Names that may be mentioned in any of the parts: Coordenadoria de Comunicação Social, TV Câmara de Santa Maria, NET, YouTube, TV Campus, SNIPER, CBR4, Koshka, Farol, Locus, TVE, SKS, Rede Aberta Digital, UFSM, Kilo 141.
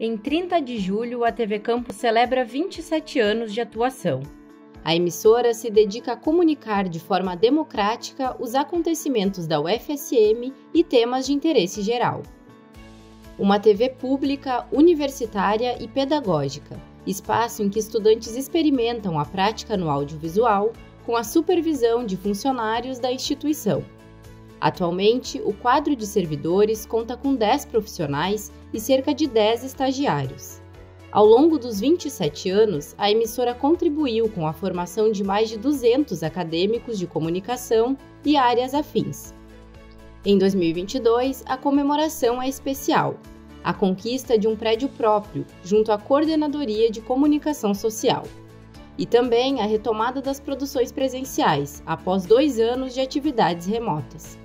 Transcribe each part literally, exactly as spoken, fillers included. Em trinta de julho, a T V Campus celebra vinte e sete anos de atuação. A emissora se dedica a comunicar de forma democrática os acontecimentos da U F S M e temas de interesse geral. Uma T V pública, universitária e pedagógica, espaço em que estudantes experimentam a prática no audiovisual com a supervisão de funcionários da instituição. Atualmente, o quadro de servidores conta com dez profissionais e cerca de dez estagiários. Ao longo dos vinte e sete anos, a emissora contribuiu com a formação de mais de duzentos acadêmicos de comunicação e áreas afins. Em dois mil e vinte e dois, a comemoração é especial, a conquista de um prédio próprio junto à Coordenadoria de Comunicação Social. E também a retomada das produções presenciais, após dois anos de atividades remotas.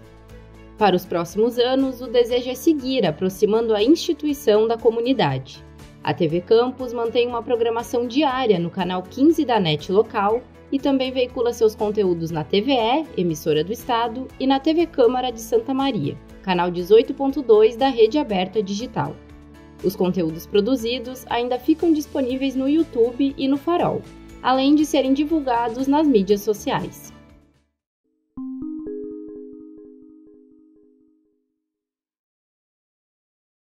Para os próximos anos, o desejo é seguir aproximando a instituição da comunidade. A T V Campus mantém uma programação diária no canal quinze da NET local e também veicula seus conteúdos na T V E, emissora do Estado, e na T V Câmara de Santa Maria, canal dezoito ponto dois da Rede Aberta Digital. Os conteúdos produzidos ainda ficam disponíveis no YouTube e no Farol, além de serem divulgados nas mídias sociais.